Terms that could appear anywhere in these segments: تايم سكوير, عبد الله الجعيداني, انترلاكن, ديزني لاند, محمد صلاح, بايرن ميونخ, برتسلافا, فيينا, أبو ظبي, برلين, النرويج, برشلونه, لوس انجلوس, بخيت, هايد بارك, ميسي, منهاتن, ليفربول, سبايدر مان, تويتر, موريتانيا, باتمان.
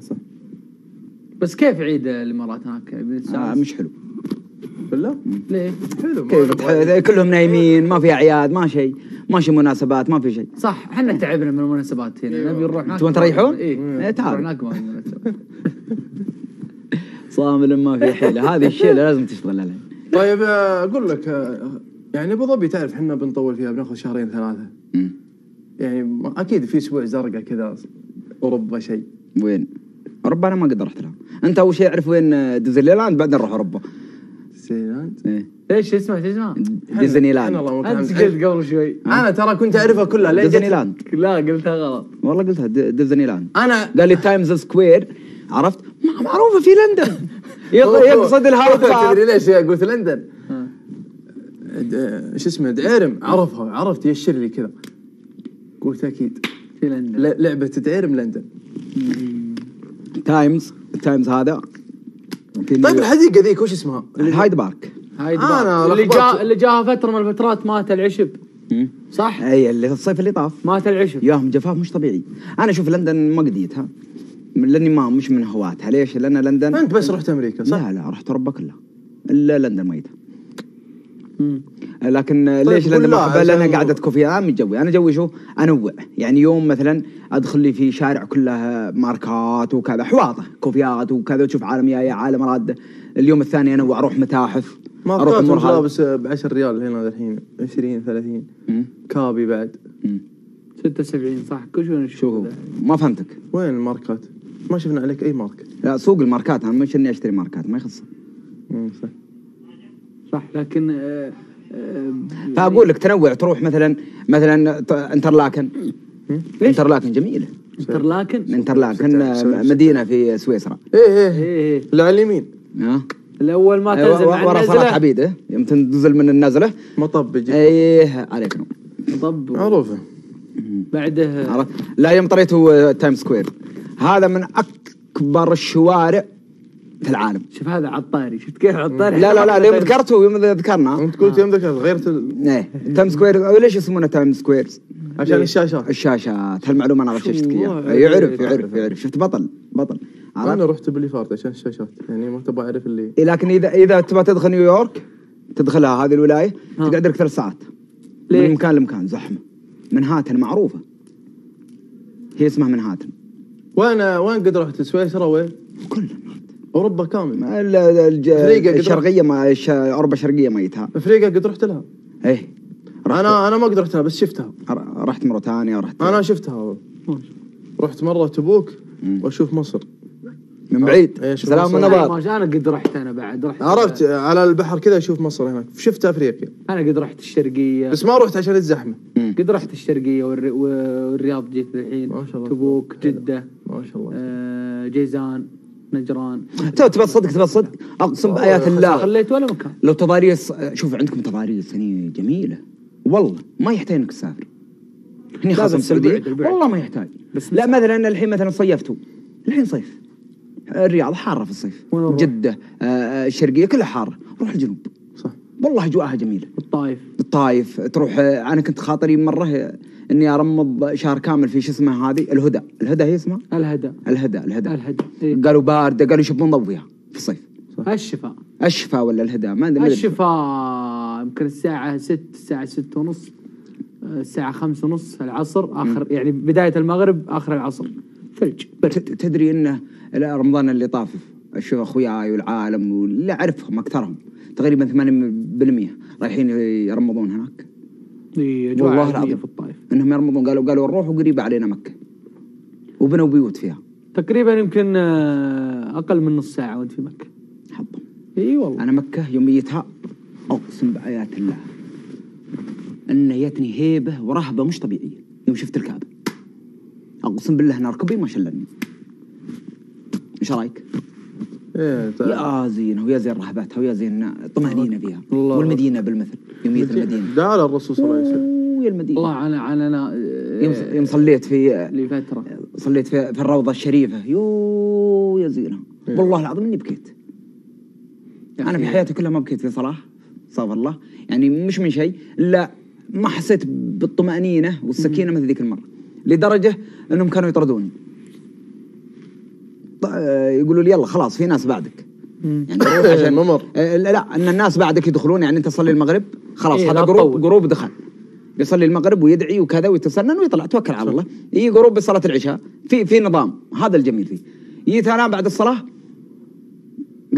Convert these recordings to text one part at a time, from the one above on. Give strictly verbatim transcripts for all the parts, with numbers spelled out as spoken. تقريبا صح. بس كيف عيد الامارات هناك؟ آه مش حلو. بالله؟ ليه؟ حلو كيف كلهم نايمين، ما في اعياد، ما شيء، ما شيء مناسبات، ما في شيء. صح، احنا تعبنا من المناسبات هنا، نبي نروح. انتم تريحون؟ اي تعال. هناك ما في مناسبات. صامل ما في حيله، هذه الشيله لازم تشتغل عليها. طيب اقول لك يعني ابو ظبي تعرف احنا بنطول فيها، بناخذ شهرين ثلاثه. امم يعني اكيد في اسبوع زرقاء كذا اوروبا شيء. وين؟ اوروبا انا ما قد رحت لها. انت اول شيء اعرف وين ديزني لاند بعدين نروح اوروبا. ايه ايش اسمه تسمع؟ ديزني لاند. انت قلت قبل شوي. انا ترى كنت اعرفها كلها. ليه ديزني لاند؟ لا قلتها غلط. والله قلتها ديزني لاند. انا قال لي تايمز سكوير، عرفت؟ معروفه في لندن. يقصد الهواء. تدري ليش قلت لندن؟ شو اسمه دعيرم عرفها، عرفت يشر لي كذا. قلت اكيد في لندن لعبه دعيرم لندن. تايمز تايمز هذا. طيب الحديقه ذيك وش اسمها؟ الهايد بارك. هايد بارك آه اللي جاء اللي جاها فتره من الفترات مات العشب صح؟ اي اللي الصيف اللي طاف مات العشب. ياهم جفاف مش طبيعي. انا اشوف لندن ما قديتها لاني ما مش من هواتها. ليش؟ لان لندن انت بس رحت امريكا صح؟ لا لا رحت اوروبا كلها الا لندن ميته. لكن طيب ليش لندن ما احبها؟ لان قعدتكم فيها آه من جوي. انا جوي شو؟ انوع يعني يوم مثلا ادخل لي في شارع كله ماركات وكذا حواطه كوفيات وكذا وتشوف عالم يا عالم راد. اليوم الثاني انوع اروح متاحف اروح ملابس ب عشرة ريال هنا الحين عشرين ثلاثين كابي بعد ستة وسبعين صح كل شيء. شو ما فهمتك وين الماركات؟ ما شفنا عليك اي ماركه. لا سوق الماركات انا مش اني اشتري ماركات ما يخص. صح صح لكن آه آه فاقول لك تنوع. تروح مثلا مثلا انترلاكن. انترلاكن جميله. انترلاكن انترلاكن مدينه في سويسرا. ايه ايه اللي على اليمين اه الاول ما تنزل من ورا صلاح عبيده يوم تنزل من النزله مطب جدا. ايه عليك نور مطب معروفه بعده عرفت. لا يوم طريته تايم سكوير هذا من اكبر الشوارع في العالم. شوف هذا عطاري. شفت كيف عطاري؟ لا لا لا يوم ذكرته يوم ذكرنا انت قلت يوم ذكرت غيرت ال... ايه تايم سكوير. ليش يسمونه تايم سكوير؟ عشان الشاشات. الشاشات هالمعلومه انا غششتك اياها. يعرف يعرف يعرف. شفت بطل بطل. انا رحت باليفارد عشان الشاشات يعني ما تبغى اعرف اللي إيه. لكن اذا اذا تبغى تدخل نيويورك تدخلها هذه الولايه تقعد لك ثلاث ساعات من مكان لمكان زحمه. منهاتن معروفه هي اسمها منهاتن. وانا وين قد رحت؟ سويسرا وين؟ كلها اوروبا كامل. افريقيا الشرقيه ما اوروبا الشرقيه ميتها. افريقيا قد رحت لها؟ ايه انا انا ما قد رحت لها بس شفتها. رحت موريتانيا رحت. انا شفتها رحت مره تبوك واشوف مصر من بعيد. سلام النظر. انا قد رحت. انا بعد رحت عرفت على البحر كذا اشوف مصر هناك. شفت افريقيا. انا قد رحت الشرقيه بس ما رحت عشان الزحمه. قد رحت الشرقيه والرياض جيت الحين تبوك جده ما شاء الله جيزان نجران. تو تبى تصدق تبى تصدق اقسم بايات الله خليت ولا مكان. لو تضاريس شوف عندكم تضاريس هني جميله والله ما يحتاج انك تسافر. هني خاصه السعوديه والله ما يحتاج. بس لا مثلا الحين مثلا صيفتوا الحين صيف الرياض حاره في الصيف. جده آه الشرقيه كلها حاره. روح الجنوب صح والله اجواءها جميله. الطايف الطايف تروح. انا كنت خاطري مره اني ارمض شهر كامل في شو اسمه هذه الهدى. الهدى هي اسمها؟ الهدى الهدى الهدى الهدى إيه؟ قالوا بارده قالوا يشبون ضويها في الصيف. الشفاء الشفاء ولا الهدى ما ادري. الشفاء يمكن الساعه ستة الساعه ستة ونص الساعه خمسة ونص العصر اخر م. يعني بدايه المغرب اخر العصر ثلج. تدري انه رمضان اللي طاف اشوف اخوياي والعالم واللي اعرفهم اكثرهم تقريبا ثمانين بالمئة رايحين يرمضون هناك. اي والله العظيم في الطائف انهم يرمضون. قالوا قالوا نروح وقريبه علينا مكه وبنوا بيوت فيها تقريبا يمكن اقل من نص ساعه وانت في مكه. حظا. اي والله انا مكه يوميتها اقسم بايات الله ان جتني هيبه ورهبه مش طبيعيه يوم شفت الكعبه. اقسم بالله انا ركبي ما شلني. ايش رايك؟ ايه يا زينه ويا زين رهباتها ويا زين الطمانينه فيها والمدينه بالمثل يوميه المدينه. ده على الرسول صلى الله عليه وسلم ويا المدينه. الله انا انا يوم صليت في لفتره صليت في, في الروضه الشريفه يو يا زينه إيه. والله العظيم اني بكيت. انا في حياتي كلها ما بكيت في صلاه استغفر الله يعني مش من شيء الا ما حسيت بالطمانينه والسكينه مثل ذيك المره لدرجه انهم كانوا يطردوني. يقولوا لي يلا خلاص في ناس بعدك. يعني عشان لا ان الناس بعدك يدخلون، يعني انت تصلي المغرب خلاص هذا جروب جروب دخل يصلي المغرب ويدعي وكذا ويتسنن ويطلع، توكل على الله. يجي جروب بصلاه العشاء في في نظام، هذا الجميل فيه. جيت انا بعد الصلاه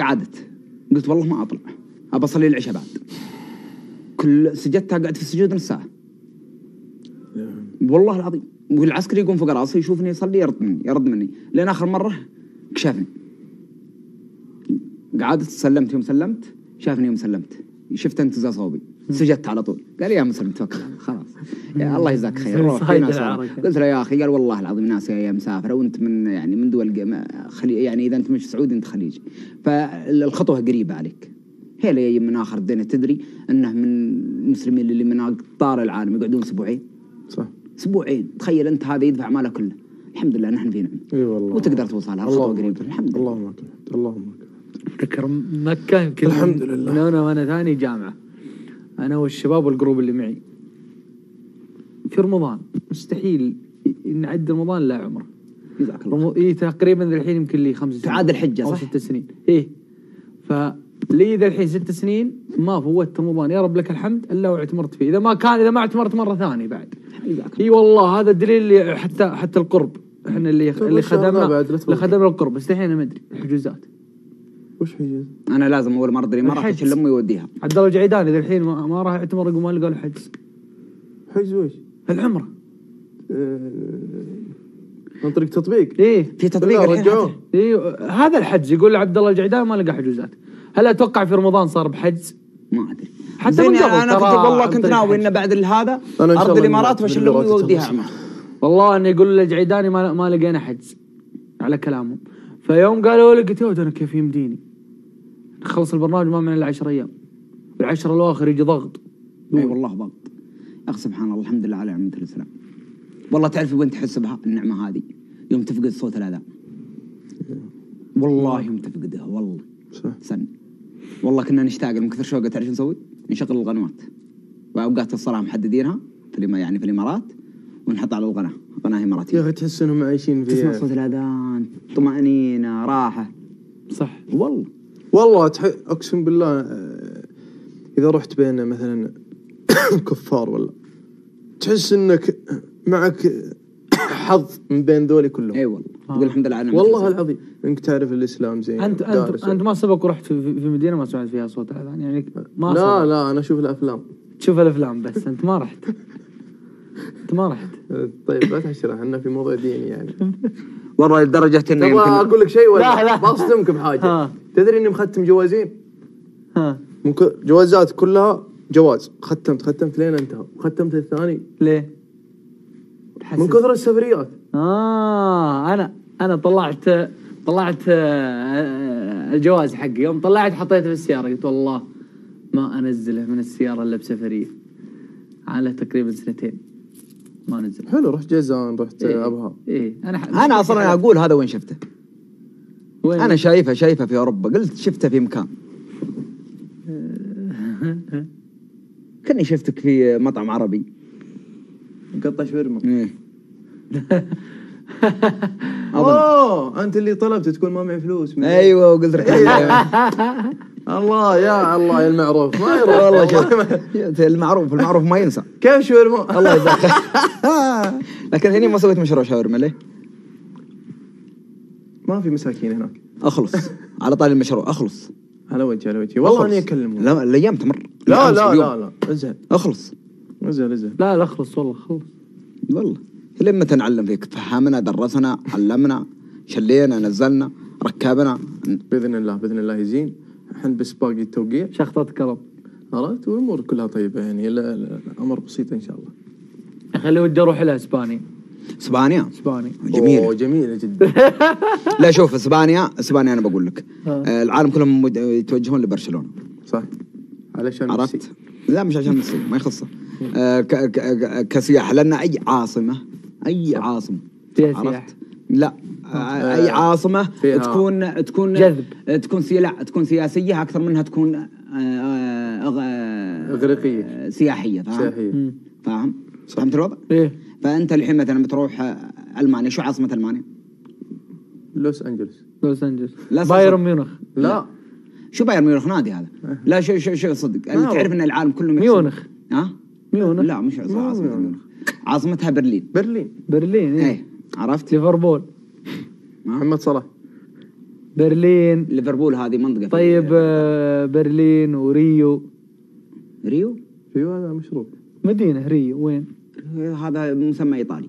قعدت قلت والله ما اطلع، ابى اصلي العشاء بعد. كل سجدتها قعدت في السجود نص ساعه. والله العظيم، والعسكري يقوم فوق راسي يشوفني يصلي يرد مني يرد مني، لين اخر مره كشافني. قعدت سلمت يوم سلمت، شافني يوم سلمت، شفت انتزاع صوبي، سجدت على طول، قال يا مسلم توكل خلاص يا الله يجزاك خير. قلت له يا اخي، قال والله العظيم ناس يا مسافره وانت من يعني من دول خلي، يعني اذا انت مش سعودي انت خليجي، فالخطوه قريبه عليك. هي جاي من اخر الدنيا، تدري انه من المسلمين اللي من اقطار العالم يقعدون اسبوعين. صح، اسبوعين، تخيل انت هذا يدفع ماله كله. الحمد لله نحن في نعمه. اي والله، وتقدر توصلها خطوه قريبه الحمد لله. اللهم لك الحمد، اللهم لك الحمد. افتكر مكه يمكن الحمد لله، من انا وانا ثاني جامعه، انا والشباب والجروب اللي معي في رمضان، مستحيل نعد رمضان لا عمره. جزاك الله. اي تقريبا الحين يمكن لي خمس سنين تعاد الحجه صح؟ ست سنين. ايه، ف لي ذا الحين ست سنين ما فوتت رمضان، يا رب لك الحمد الا واعتمرت فيه، اذا ما كان اذا ما اعتمرت مره ثانيه بعد. اي والله هذا الدليل اللي حتى حتى القرب، احنا اللي اللي خدمنا اللي خدمنا القرب، بس الحين انا ما ادري الحجوزات. وش حجوز؟ انا لازم اول ما ارضي ما راح اشيل امي ووديها. عبد الله الجعيداني ذا الحين ما راح يعتمر يقول ما لقى له حجز. حجز وش؟ العمره. عن طريق تطبيق؟ ايه في تطبيق الحين. ايه هذا الحجز، يقول عبد الله الجعيداني ما لقى حجوزات. هل اتوقع في رمضان صار بحجز؟ ما ادري. حتى من قبل انا كنت والله كنت ناوي انه بعد هذا ارض الامارات واشيل امي واوديها عمره. والله انه يقول الجعيداني ما ما لقينا حجز على كلامهم. فيوم قالوا لي قلت انا كيف يمديني؟ خلص البرنامج ما معنا الا عشرة ايام. العشرة الاواخر يجي ضغط. اي أيوة والله ضغط. يا اخي سبحان الله، الحمد لله على نعمة الاسلام. والله تعرف وين تحس بها النعمه هذه؟ يوم تفقد صوت الاذان. والله يوم تفقدها والله. صح. سن. والله كنا نشتاق من كثر شوقه، تعرف شو نسوي؟ نشغل القنوات واوقات الصلاه محددينها في يعني في الامارات، ونحط على القناه قناه اماراتيه. يا اخي تحس انهم عايشين فيها، تسمع صوت الاذان، طمانينه، راحه. صح والله والله تح... اقسم بالله اذا رحت بين مثلا كفار ولا تحس انك معك حظ من بين ذولي كلهم. اي والله تقول الحمد لله على نعمة والله العظيم انك تعرف الاسلام زين. انت انت انت ما سبق ورحت في, في مدينه ما سمعت فيها صوت الاذان يعني؟ ما لا صبق. لا انا اشوف الافلام. تشوف الافلام بس انت ما رحت. انت ما رحت. طيب لا تحشر، احنا في موضوع ديني يعني. والله لدرجه اني يمكن اقول لك شيء ولا لا؟ بصدمك بحاجه. تدري اني مختم جوازين؟ ها ممكن جوازات كلها جواز، ختمت ختمت لين انتهى، وختمت الثاني. ليه؟ من كثر السفريات. اه انا انا طلعت طلعت الجواز حقي، يوم طلعت حطيته في السياره، قلت والله ما انزله من السياره الا بسفريه. على تقريبا سنتين ما نزل. حلو، رحت جيزان، رحت إيه ابها. ايه انا انا اصلا اقول هذا وين شفته؟ وين انا شايفه شايفه في اوروبا، قلت شفته في مكان. كاني شفتك في مطعم عربي قطة شاورما. ايه اوه انت اللي طلبت تقول ما معي فلوس. ايوه وقلت الله يا الله يا المعروف ما يروح والله. شوف المعروف المعروف ما ينسى. كيف شاورما؟ الله يجزاك خير. لكن هني ما سويت مشروع شاورما. ليه؟ ما في مساكين هناك. اخلص على طاري المشروع، اخلص على وجهي على وجهي والله اني اكلمه. لا الايام تمر. لا لا لا لا ازهق. اخلص ازهق ازهق. لا لا اخلص والله خلص والله. لما تنعلم فيك، فهمنا، درسنا، علمنا، شلينا، نزلنا، ركبنا باذن الله باذن الله يزين. الحين بس باقي التوقيع، شخطة كرم، عرفت، والامور كلها طيبه يعني. لا لا امر بسيط ان شاء الله. خلي ودي اروح الى اسبانيا. اسبانيا اسبانيا جميله. اوه جميله جدا. لا شوف، اسبانيا اسبانيا انا بقول لك آه العالم كلهم يتوجهون لبرشلونه. صح، علشان ميسي. لا مش عشان ميسي، ما يخصه آه كسياحه، لان اي عاصمه اي عاصمه عرفت؟ لا آه اي عاصمه تكون تكون جذب، تكون سيلا تكون سياسيه اكثر منها تكون آه آه اغريقيه سياحيه. فاهم؟ سياحيه. فاهم؟ فهمت الوضع؟ ايه. فانت الحين مثلا بتروح المانيا، شو عاصمه المانيا؟ لوس انجلوس. لوس انجلوس. بايرن ميونخ. لا. لا. شو بايرن ميونخ نادي هذا؟ لا شو شو شو صدق، تعرف ان العالم كله ميونخ. ها؟ ميونخ. لا مش عاصمة ميونخ. عاصمتها برلين. برلين. برلين ايه. ايه. عرفت؟ ليفربول. محمد صلاح. برلين. ليفربول هذه منطقة. طيب برلين وريو. ريو؟ ريو هذا مشروب. مدينة ريو وين؟ هذا مسمى ايطالي.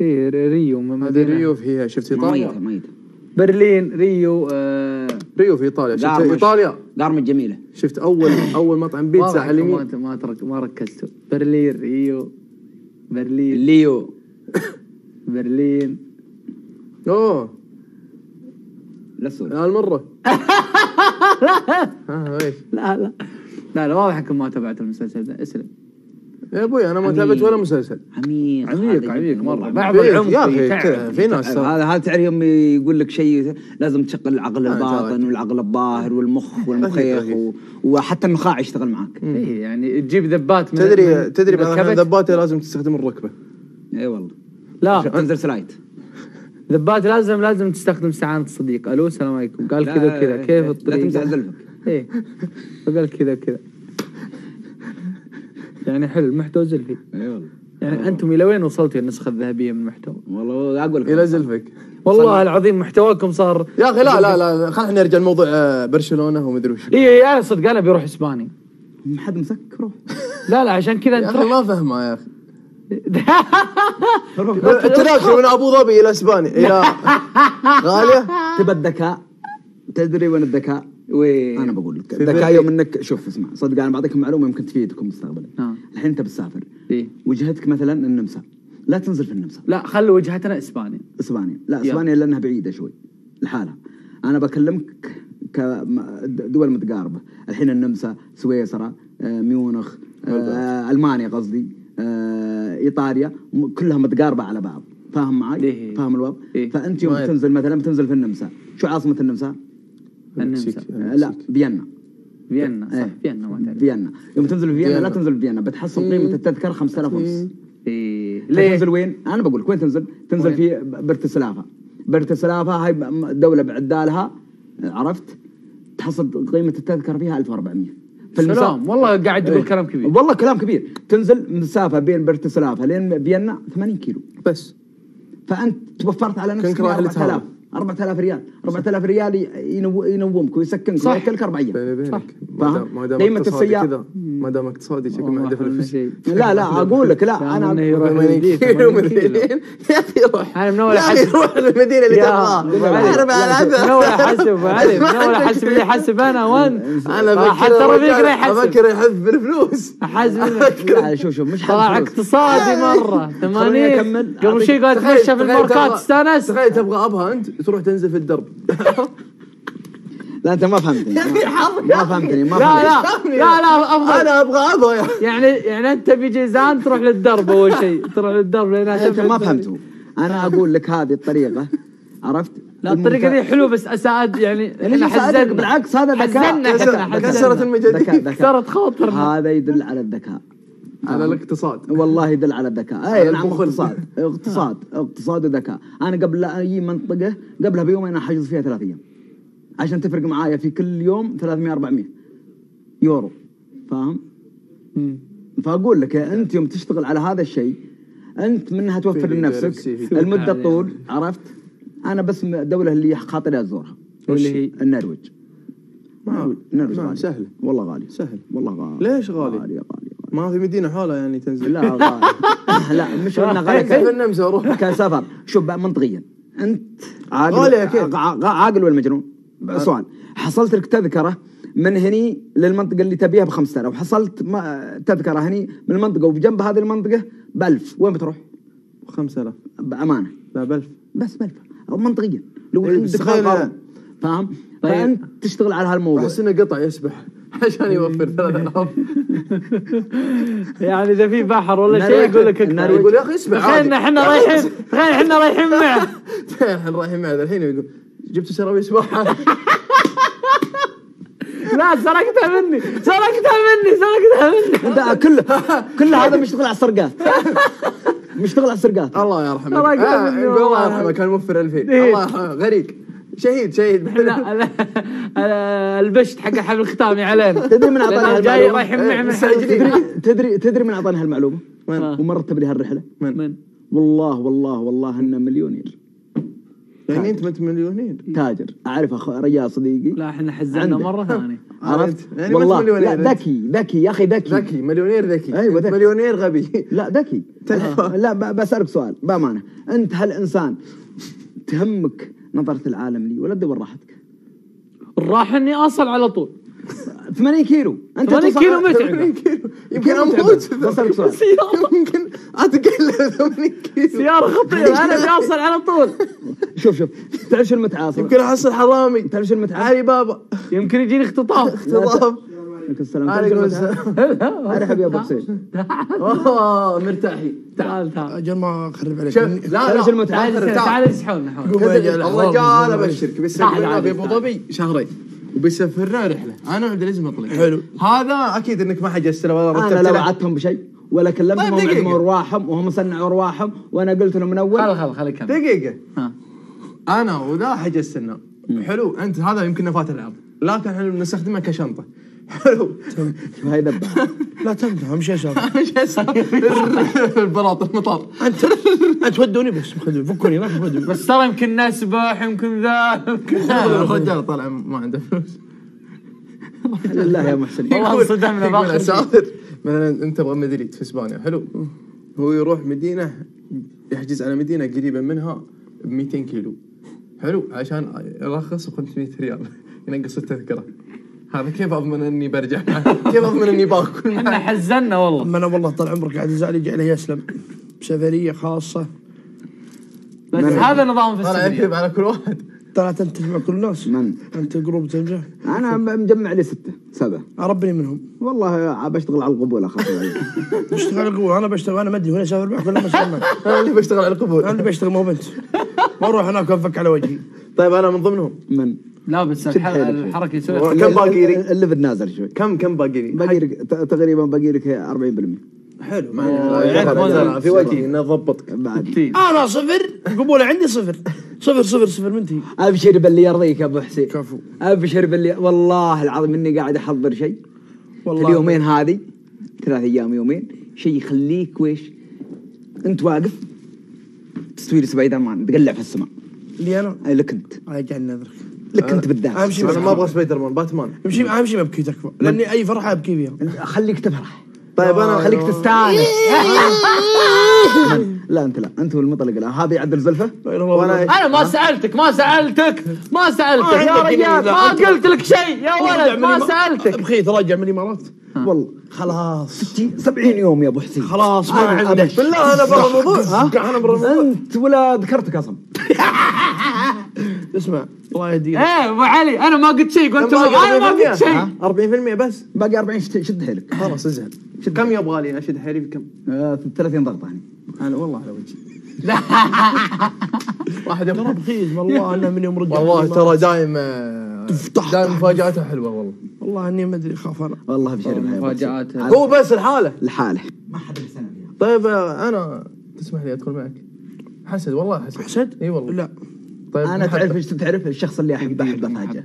ايه ريو مدينة. هذه ريو فيها، شفت ايطاليا؟ ميتة ميتة. برلين ريو آه ريو في ايطاليا، شفت ايطاليا؟ دارمج جميلة. شفت اول اول مطعم بيتزا على اليمين؟ ما ترك ما ركزتوا. برلين ريو برلين ليو برلين اوه لا سوري هالمرة لا لا لا لا واضح انكم ما تابعتوا المسلسل ذا، اسلم يا ابوي انا ما تابعت ولا مسلسل. عميق عميق عميق مره، بعض العمق في ناس هذا هذا تعرف يوم يقول لك شيء لازم تشغل العقل الباطن والعقل الباهر والمخ والمخيخ وحتى النخاع يشتغل معك. اي يعني تجيب ذبات من تدري تدري ذباتي لازم تستخدم الركبه. اي والله لا تنزل سلايد ذبات لازم لازم تستخدم استعانه الصديق. الو السلام عليكم، قال كذا وكذا كيف الطريق؟ لا تمسح ذلفك. اي قال كذا وكذا يعني حلو المحتوى زلفي. اي والله يعني أوه. انتم الى وين وصلتوا النسخه الذهبيه من المحتوى؟ والله اقول لك الى زلفك والله العظيم محتواكم صار يا اخي. لا لا لا خلينا نرجع لموضوع برشلونه ومدري وش. اي انا صدق انا بروح اسباني ما حد مسكره. لا لا عشان كذا انت ما فهمه يا اخي. التنقل من ابو ظبي الى اسبانيا الى غاليه تبى الذكاء. تدري وين الذكاء؟ وين؟ انا بقول لك الذكاء يوم انك شوف اسمع صدق انا بعطيك معلومه يمكن تفيدكم مستقبلا. آه. الحين انت بتسافر إيه؟ وجهتك مثلا النمسا، لا تنزل في النمسا، لا خلي وجهتنا اسبانيا. اسبانيا لا اسبانيا لانها بعيده شوي لحالها. انا بكلمك كدول متقاربه الحين، النمسا، سويسرا، آه، ميونخ، آه، المانيا قصدي، آه، ايطاليا، كلها متقاربه على بعض. فاهم معي؟ إيه. فاهم الوضع؟ إيه. فانت يوم تنزل مثلا بتنزل في النمسا، شو عاصمه النمسا؟ النمسا. لا فيينا. فيينا صح. ايه. فيينا ما تعرف فيينا. يوم تنزل في فيينا لا تنزل في فيينا، بتحصل قيمه ايه. التذكره خمسة آلاف ونص. اي ليه؟ تنزل وين؟ انا بقول لك وين تنزل؟ تنزل وين؟ في برتسلافا. برتسلافا هاي دوله بعدالها عرفت؟ تحصل قيمه التذكره فيها ألف وأربعمية في سلام والله قاعد تقول ايه. كلام كبير والله كلام كبير. تنزل مسافه بين برتسلافا لين فيينا ثمانين كيلو بس، فانت توفرت على نفسك أربعة آلاف أربعة آلاف ريال. أربعة آلاف ريال ينومك ويسكنك وياكلك أربع ايام. صح ما دام قيمة السيارة كذا ما دام اقتصادي شكله ما عنده فلوس. لا لا اقول لك لا انا يا اخي روح انا من اول احسب روح المدينة اللي تبغاها من اول احسب علي من اول احسب اللي احسب انا وانت. انا حتى رفيق راح يحسب افكر يحسب بالفلوس احسب. شوف شوف مش طلع اقتصادي مرة ثمانين قبل شوي قاعد اتمشى في الماركات استانس. تخيل تبغى ابها انت تروح تنزل في الدرب. لا انت ما فهمتني ما فهمتني ما فهمتني. لا لا لا افضل انا ابغى ابغى يعني يعني انت بجيزان تروح للدرب اول شيء تروح للدرب لان انت ما فهمته. انا اقول لك هذه الطريقه عرفت؟ لا الطريقه دي حلوه بس اساعد يعني انا حزنك بالعكس هذا ذكاء كسرت المجاديف كسرت خاطر. هذا يدل على الذكاء على الاقتصاد والله يدل على الذكاء. اي نعم اقتصاد اقتصاد اقتصاد وذكاء. انا قبل لا اجي منطقه قبلها بيوم انا حاجز فيها ثلاث ايام عشان تفرق معايا في كل يوم ثلاثمية أربعمية يورو فاهم؟ فاقول لك انت يوم تشتغل على هذا الشيء انت منها توفر لنفسك المده الطول عرفت؟ انا بس الدوله اللي خاطري ازورها اللي هي النرويج. النرويج غالي سهله والله غالي سهل والله غالي. ليش غالي؟ غالي غالي ما في مدينه حولها يعني تنزل. لا غالي لا مش قلنا غالي كسفر. شوف بقى منطقيا انت عاقل عاقل ولا مجنون؟ سؤال حصلت لك تذكره من هني للمنطقه اللي تبيها ب خمسة آلاف وحصلت تذكره هني من المنطقه وبجنب هذه المنطقه ب ألف وين بتروح؟ ب خمسة آلاف بامانه. لا ب ألف بس ب ألف منطقيا لو عندك غرض فاهم؟ فانت تشتغل على هالموضوع. احس انه قطع يسبح عشان يوفر ثلاثة آلاف يعني اذا في بحر ولا شيء يقول لك اكثر. يقول يا اخي اسمع تخيل احنا رايحين تخيل احنا رايحين معه تخيل احنا رايحين معه الحين يقول جبت سراويل سباحه. لا سرقتها مني سرقتها مني سرقتها مني لا كله كل هذا مشتغل على السرقات مشتغل على السرقات. الله يرحمك الله يرحمك كان موفر ألفين الله يرحمك غريق. شهيد شهيد لا لا البشت حق حفل ختامي علينا. تدري من اعطاني هالمعلومه؟ تدري تدري من اعطاني هالمعلومه؟ ومرتب لي هالرحله من؟ والله والله والله انه مليونير. يعني انت ما انت مليونير؟ تاجر اعرف اخو رجال صديقي. لا احنا حزنا مره ثانيه عرفت؟ يعني والله لا ذكي ذكي يا اخي ذكي ذكي مليونير ذكي ايوه ذكي مليونير غبي لا ذكي لا بسالك سؤال بامانه، انت هل انسان تهمك نظرة العالم لي ولا تدور راحتك؟ الراحه اني اصل على طول ثمانين كيلو انت ثمانين كيلو متعب كيلو يمكن اموت بسالك سؤال يمكن اتقل ثمانين كيلو سياره خطيره انا بيوصل على طول. شوف شوف تعرف المتعاصر يمكن احصل حرامي، تعرف المتعاصر علي بابا يمكن يجيني اختطاف اختطاف عليكم السلام عليكم السلام ارحب يا ابو حسين اوه مرتاحين تعال تعال اجل ما اخرب عليك لا لا المتعاصر تعال اسحبنا الرجال ابشرك بيسافرنا في ابو ظبي شهرين وبيسافرنا رحله انا وعبد العزيز مطلق حلو هذا اكيد انك ما حجزت له ولا رتبت له انا لا وعدتهم بشيء ولا كلمتهم وهم ارواحهم وهم صنعوا ارواحهم وانا قلت لهم من اول خل خل خليك دقيقه ها انا وذا حجزت لنا حلو انت هذا يمكن فات العرض لكن احنا بنستخدمه كشنطه حلو هاي ذبه لا تمدح مش اشرب مش اشرب البلاط المطار انت تودوني بس خذوني فكوني راح تودوني بس ترى يمكن نسبح يمكن ذا يمكن الرجال طالع ما عنده فلوس لله يا محسن والله انصدمنا باخر اسافر مثلا انت تبغى مدريد في اسبانيا حلو هو يروح مدينه يحجز على مدينه قريبه منها ب مئتين كيلو حلو عشان ارخص خمسمئة ريال ينقص التذكره هذا كيف اضمن اني برجع؟ كيف اضمن اني باكل؟ احنا حزنا والله. اما انا والله طال عمرك قاعد ازعل عليه يسلم سفريه خاصه بس هذا نظام في السفريه. طلع يكذب على كل واحد. ترى انت مع كل الناس. من؟ انت جروب ترجع. انا مجمع لي سته سبعه. اربني منهم. والله بشتغل على القبول اخاف عليك. بشتغل على القبول انا بشتغل انا ما ادري وين اسافر معك ولا ما اسافر معك. انا اللي بشتغل على القبول. انا اللي بشتغل مو بنت. ما اروح هناك وانفك على وجهي. طيب انا من ضمنهم. من؟ لا بس الحركه يسويها كم باقي لي؟ الليفل نازل شوي كم كم باقي لي؟ باقي لك تقريبا باقي لك أربعين بالمئة حلو ما في وجهي اني اضبطك بعد انا صفر قبوله عندي صفر صفر صفر صفر منتهي ابشر باللي يرضيك يا ابو حسين كفو ابشر باللي والله العظيم اني قاعد احضر شيء والله اليومين هذه ثلاث ايام يومين شيء يخليك ويش؟ انت واقف تستوي لي سبايدر مان تقلع في السماء لي انا؟ اي لك انت الله يجعل نذرك لك انت بالذات انا ما ابغى سبايدر مان باتمان امشي امشي ما ابكي تكفى لاني اي فرحه ابكي فيها خليك تفرح طيب انا خليك تستانس لا انت لا انت والمطلق لا هذا يعدل زلفه انا ما سالتك ما سالتك ما سالتك يا رجال ما قلت لك شيء يا ولد ما سالتك بخيت راجع من الامارات والله خلاص ستين سبعين يوم يا ابو حسين خلاص ما عندك بالله انا برا الموضوع انا برا الموضوع انت ولا ذكرتك اصلا اسمع الله يهديك ايه ابو علي انا ما قلت شيء قلت انا ما قلت شيء أربعين بالمئة بس باقي أربعين شد حيلك خلاص ازعل كم يبغى لي اشد حيلي بكم؟ ثلاثين ضغطه يعني انا والله على وجهي لا واحد يبغى رخيص والله انا من يوم رجعت والله ترى دايم دايم مفاجاته حلوه والله والله اني ما ادري اخاف انا والله بشرب مفاجاته هو بس الحاله الحاله ما حد يسال فيها طيب انا تسمح لي ادخل معك حسد والله حسد حسد؟ اي والله لا طيب انا تعرف ايش تعرف الشخص اللي احبه احبه افاجئه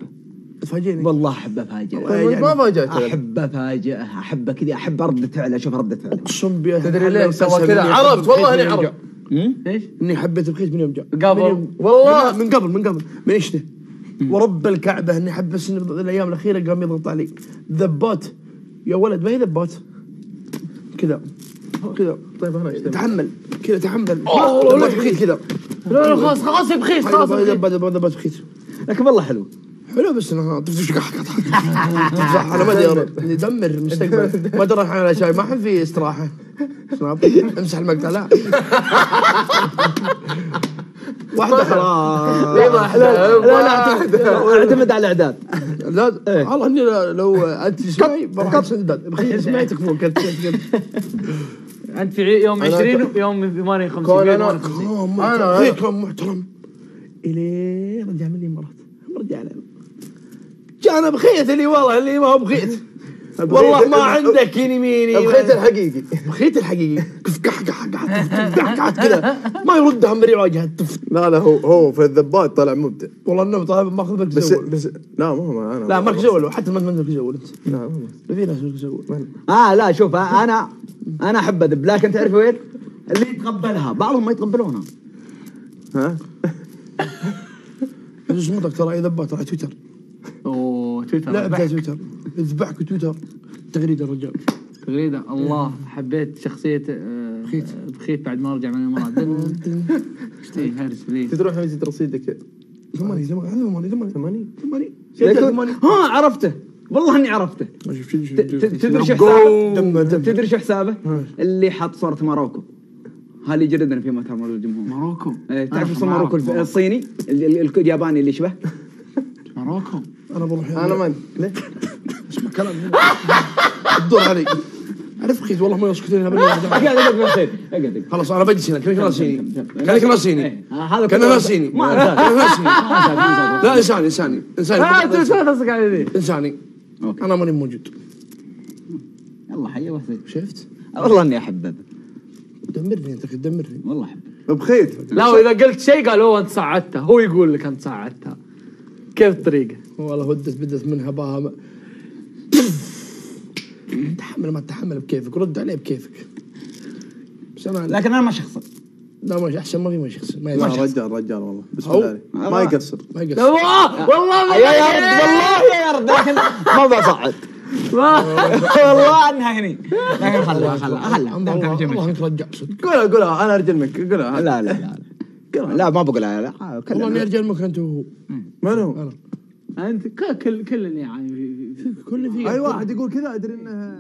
تفاجئني والله احب افاجئه ما فاجئته احب افاجئه احبه كذا احب رده فعله اشوف رده فعله اقسم بالله تدري ليه سوى كذا عرفت والله اني عرفت ايش؟ اني حبيت بخيت من يوم جاء قبل والله من قبل من قبل من اشته ورب الكعبه اني حبس الايام الاخيره قام يضغط علي ذبات يا ولد ما هي ذبات كذا كذا طيب انا تحمل كذا تحمل والله بخيت كذا لا لا خلاص خلاص بخيت خلاص بخيت لكن والله حلو حلو بس انا انا ما ادري ندمر المستقبل ما ادري رايح على شاي ما حد في استراحه امسح المقطع لا واحده خلاص لا لا لا اعتمد على الاعداد لا والله اني لو انت شوي بروح سنداد بخيت ما تكفون انت في يوم عشرين ويوم ثمانية وخمسين انا انا فيكم محترم الي رجع من الامارات رجع علينا جانا بخيت اللي والله اللي ما هو بخيت والله ما عندك يميني. بخيت الحقيقي بخيت الحقيقي كفكح كح كح كذا ما يردها مريع وجهه. لا لا هو هو في الذبات طلع مبدع والله انه طالب ماخذ مركز اول. بس لا ما هو انا لا مركز اول حتى ما مركز اول. لا والله ما في ناس مركز اول. اه لا شوف انا انا احب اذب لكن تعرف وين؟ اللي يتقبلها بعضهم ما يتقبلونها. ها؟ ايش مضك ترى اي ذبات راح تويتر. اوه تويتر لا ابدا تويتر اذبحك تويتر تغريده الرجال تغريده. الله حبيت شخصيه بخيت بخيت بعد ما ارجع من الامارات. اشتي هارس بليز تروح ميزه رصيدك ثمانية ثمانية ثمانية ثمانية. ها عرفته والله اني عرفته. تدري شو حسابه؟ تدري شو حسابه؟ اللي حط صوره ماروكو هل يجردنا في مؤتمر الجمهور. ماروكو ايه تعرف ماروكو الصيني الياباني اللي يشبه ماروكو. انا بروح انا من ليه؟ اسمع كلام الدور علي. عرف بخيت والله ما يسكتون هنا بالله. خلاص انا بجلس هنا كانك ناسيني كانك ناسيني كانك ناسيني لا انساني انساني انساني انساني انا ماني موجود. يلا حي وحدك شفت؟ والله اني احبك. دمرني انت اخي دمرني والله احبك بخيت. لا واذا قلت شيء قال هو انت صعدتها. هو يقول لك انت صعدتها. كيف الطريقه؟ والله ودت بدت منها باها تحمل ما تتحمل بكيفك رد عليه بكيفك. لكن انا ما شخصن. لا ما احسن ما في ما شخصن. ما رجال رجال والله بسم الله ما يقصر ما يقصر. والله يا يرد والله يا يرد لكن ما بصعد والله انها هني. لكن خلها خلها خلها والله انك رجع صدق. قولها قولها انا ارجل منك قولها. لا لا لا لا ما بقولها. لا والله اني ارجل منك انت وهو. من هو؟ انا انت كل كلنا يعني كل في اي واحد يقول كذا ادري انه